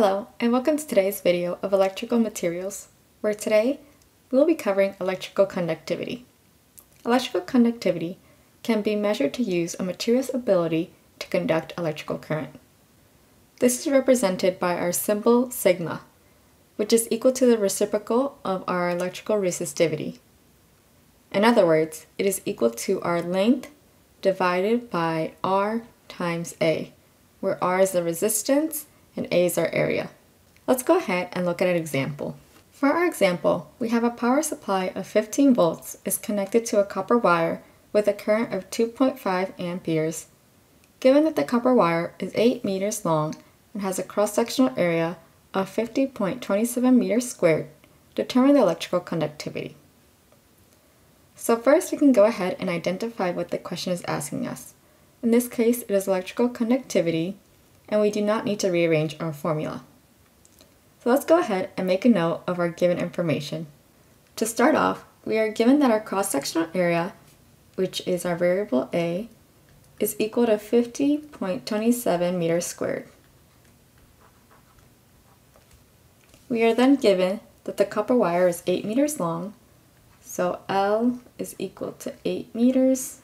Hello and welcome to today's video of electrical materials, where today we'll be covering electrical conductivity. Electrical conductivity can be measured to use a material's ability to conduct electrical current. This is represented by our symbol sigma, which is equal to the reciprocal of our electrical resistivity. In other words, it is equal to our length divided by R times A, where R is the resistance and A is our area. Let's go ahead and look at an example. For our example, we have a power supply of 15 volts is connected to a copper wire with a current of 2.5 amperes. Given that the copper wire is 8 meters long and has a cross-sectional area of 50.27 meters squared, determine the electrical conductivity. So first we can go ahead and identify what the question is asking us. In this case, it is electrical conductivity, and we do not need to rearrange our formula. So let's go ahead and make a note of our given information. To start off, we are given that our cross-sectional area, which is our variable A, is equal to 50.27 meters squared. We are then given that the copper wire is 8 meters long, so L is equal to 8 meters.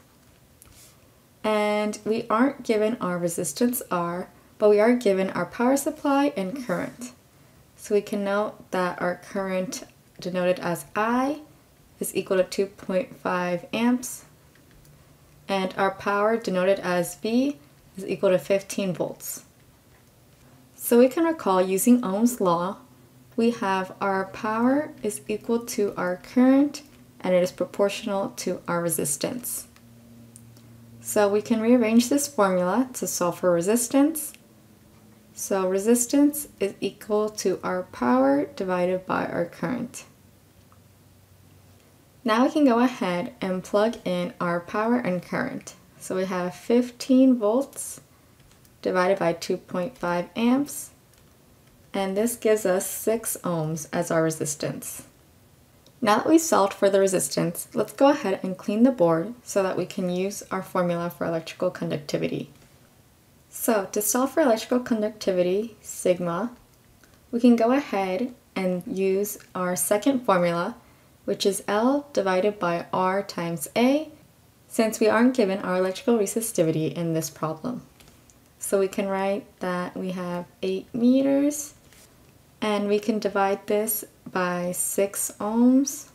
And we aren't given our resistance R, but we are given our power supply and current. So we can note that our current, denoted as I, is equal to 2.5 amps, and our power, denoted as V, is equal to 15 volts. So we can recall, using Ohm's law, we have our power is equal to our current, and it is proportional to our resistance. So we can rearrange this formula to solve for resistance. So resistance is equal to our power divided by our current. Now we can go ahead and plug in our power and current. So we have 15 volts divided by 2.5 amps, and this gives us 6 ohms as our resistance. Now that we've solved for the resistance, let's go ahead and clean the board so that we can use our formula for electrical conductivity. So to solve for electrical conductivity, sigma, we can go ahead and use our second formula, which is L divided by R times A, since we aren't given our electrical resistivity in this problem. So we can write that we have 8 meters, and we can divide this by 6 ohms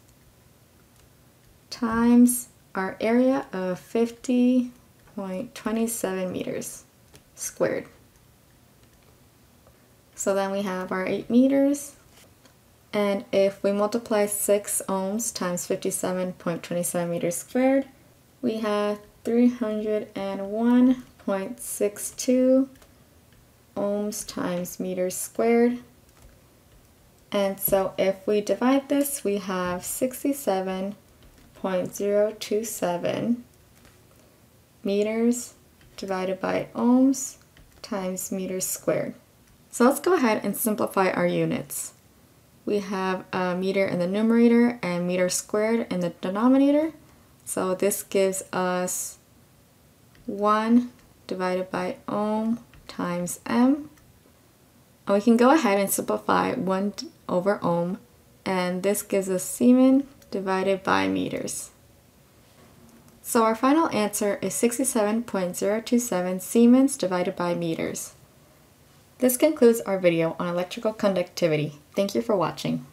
times our area of 50.27 meters squared. So then we have our 8 meters, and if we multiply 6 ohms times 57.27 meters squared, we have 301.62 ohms times meters squared. And so if we divide this, we have 67.027 meters divided by ohms times meters squared. So let's go ahead and simplify our units. We have a meter in the numerator and meter squared in the denominator. So this gives us 1 divided by ohm times m. And we can go ahead and simplify 1 over ohm, and this gives us Siemens divided by meters. So our final answer is 67.027 Siemens divided by meters. This concludes our video on electrical conductivity. Thank you for watching.